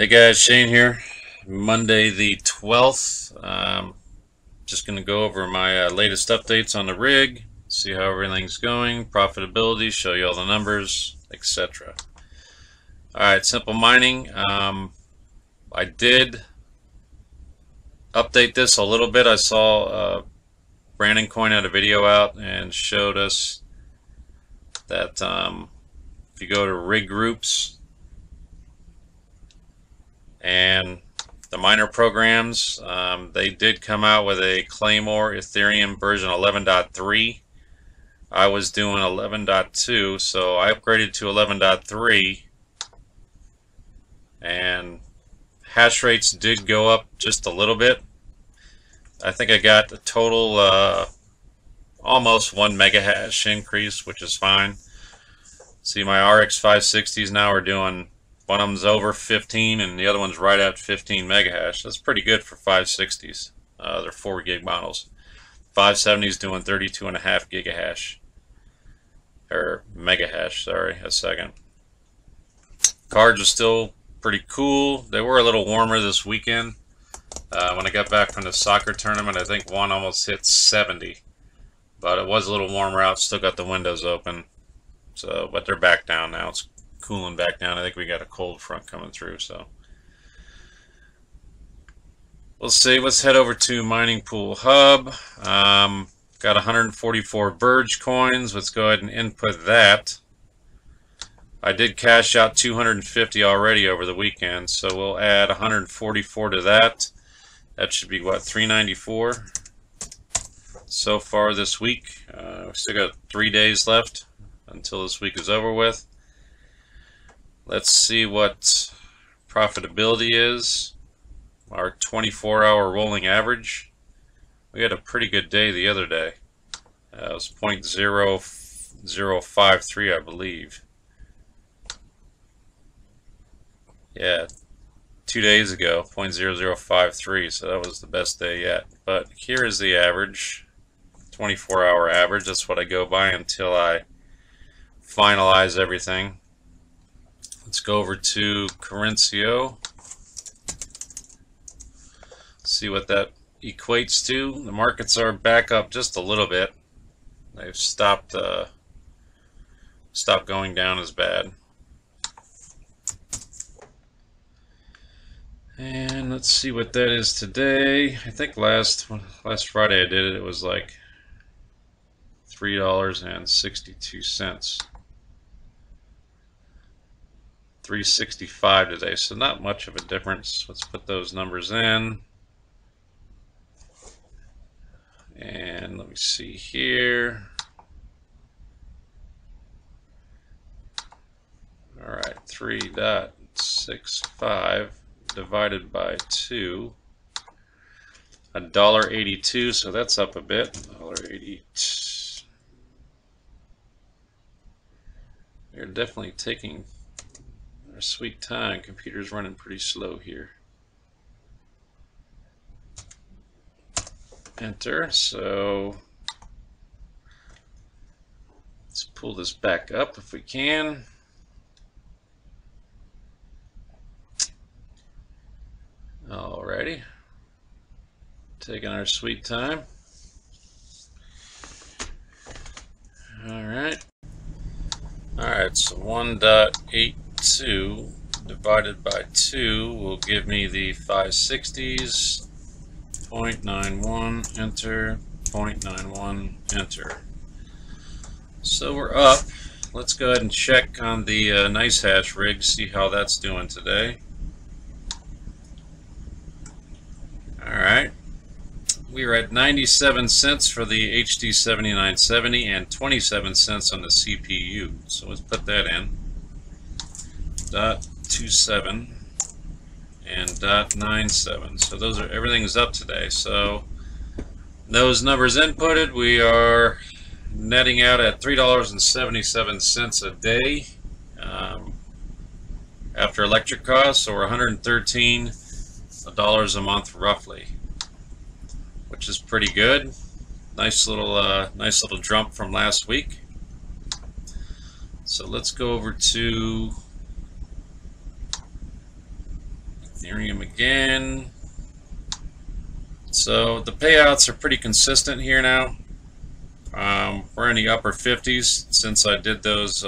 Hey guys, Shane here. Monday the 12th. Just going to go over my latest updates on the rig, see how everything's going, profitability, show you all the numbers, etc. Alright, Simple Mining. I did update this a little bit. I saw Brandon Coin had a video out and showed us that if you go to rig groups and the miner programs, they did come out with a Claymore Ethereum version 11.3. I was doing 11.2, so I upgraded to 11.3, and hash rates did go up just a little bit. I think I got a total almost 1 megahash increase, which is fine. See, my RX 560s now are doing, one of them's over 15 and the other one's right at 15 megahash. That's pretty good for 560s. They're 4 gig models. 570s doing 32.5 gigahash. Or megahash, sorry, a second. Cards are still pretty cool. They were a little warmer this weekend. When I got back from the soccer tournament, I think one almost hit 70. But it was a little warmer out, still got the windows open. So, but they're back down now. It's cooling back down. I think we got a cold front coming through, so we'll see. Let's head over to Mining Pool Hub. Got 144 Verge coins. Let's go ahead and input that. I did cash out 250 already over the weekend, so we'll add 144 to that. That should be what, 394 so far this week. We still got 3 days left until this week is over with. Let's see what profitability is. Our 24-hour rolling average. We had a pretty good day the other day. It was 0.0053, I believe. Yeah, 2 days ago, 0.0053, so that was the best day yet. But here is the average, 24-hour average. That's what I go by until I finalize everything. Let's go over to Coinmarketcap, see what that equates to. The markets are back up just a little bit. They've stopped going down as bad. And let's see what that is today. I think last Friday I did it. It was like $3.62. 365 today, so not much of a difference. Let's put those numbers in. And let me see here. All right, 3.65 divided by 2, $1.82, so that's up a bit. $1.82. They're definitely taking sweet time. Computer's running pretty slow here. Enter. So let's pull this back up if we can. Alrighty. Taking our sweet time. Alright. Alright, so 1.8 2 divided by 2 will give me the 560s, 0.91, enter, 0.91, enter. So we're up. Let's go ahead and check on the Nicehash rig, see how that's doing today. Alright, we are at 97 cents for the HD 7970 and 27 cents on the CPU. So let's put that in. .27 and .97. So those are, everything's up today. So those numbers inputted, we are netting out at $3.77 a day after electric costs, or $113 a month roughly, which is pretty good. Nice little jump from last week. So let's go over to Ethereum again. So the payouts are pretty consistent here now. We're in the upper 50s since I did those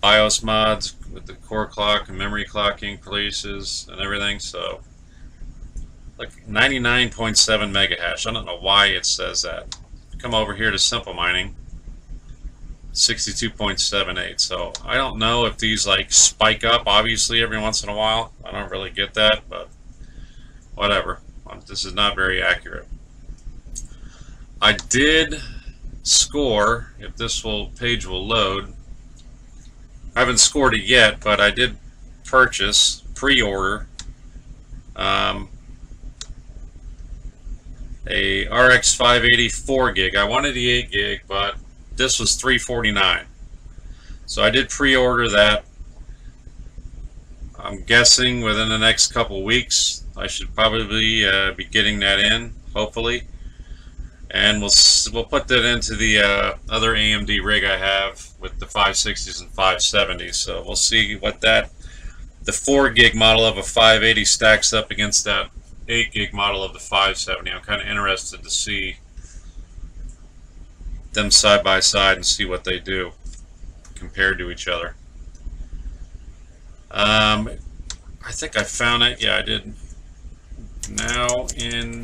BIOS mods with the core clock and memory clocking releases and everything. So like 99.7 megahash. I don't know why it says that. Come over here to Simple Mining, 62.78. So I don't know if these like spike up obviously every once in a while. I don't really get that, but whatever. This is not very accurate. I did score, if this page will load. I haven't scored it yet, but I did purchase, pre-order, a RX 580 4 gig. I wanted the 8 gig, but this was $349. So I did pre-order that. I'm guessing within the next couple weeks, I should probably be getting that in, hopefully. And we'll put that into the other AMD rig I have with the 560s and 570s. So we'll see what the 4 gig model of a 580 stacks up against that 8 gig model of the 570. I'm kind of interested to see them side by side and see what they do compared to each other. I think I found it. Yeah, I did. Now in...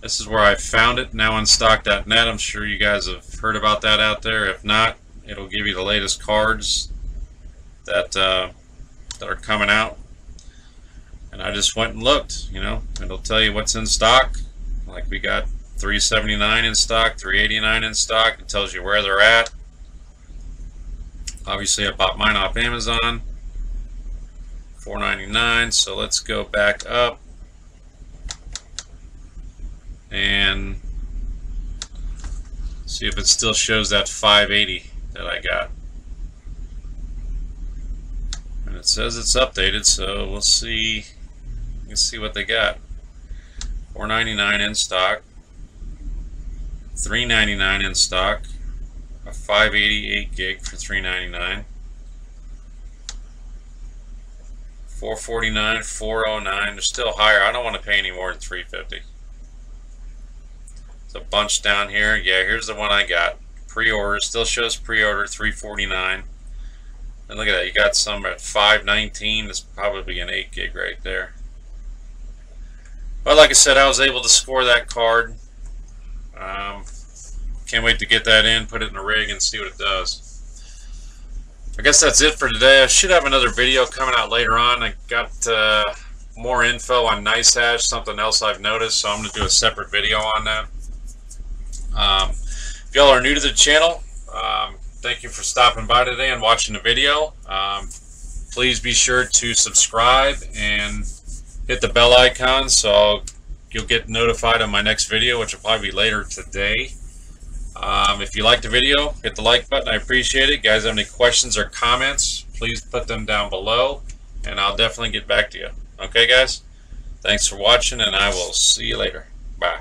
This is where I found it, now on stock.net. I'm sure you guys have heard about that out there. If not, it'll give you the latest cards that are coming out. And I just went and looked, you know, and it'll tell you what's in stock. Like we got 379 in stock, 389 in stock. It tells you where they're at. Obviously, I bought mine off Amazon, $4.99. So let's go back up. And see if it still shows that 580 that I got. And it says it's updated, so we'll see. You can see what they got. $4.99 in stock, $3.99 in stock, a 580 8 gig for $3.99, $4.49, $4.09. They're still higher. I don't want to pay any more than $3.50. It's a bunch down here. Yeah, here's the one I got. Pre-order, still shows pre-order, $349. And look at that, you got some at $519. That's probably an 8 gig right there. But like I said, I was able to score that card. Can't wait to get that in, put it in the rig, and see what it does. I guess that's it for today. I should have another video coming out later on. I got more info on Nicehash, something else I've noticed, so I'm going to do a separate video on that. If y'all are new to the channel, thank you for stopping by today and watching the video. Please be sure to subscribe and hit the bell icon so you'll get notified on my next video, which will probably be later today. If you like the video, hit the like button. I appreciate it. Guys, if you have any questions or comments, please put them down below, and I'll definitely get back to you. Okay, guys? Thanks for watching, and I will see you later. Bye.